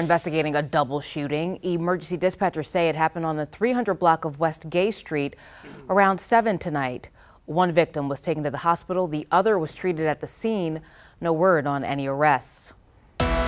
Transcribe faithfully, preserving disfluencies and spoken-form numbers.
investigating a double shooting. Emergency dispatchers say it happened on the three hundred block of West Gay Street around seven tonight. One victim was taken to the hospital. The other was treated at the scene. No word on any arrests.